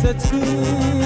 să-ți cânt.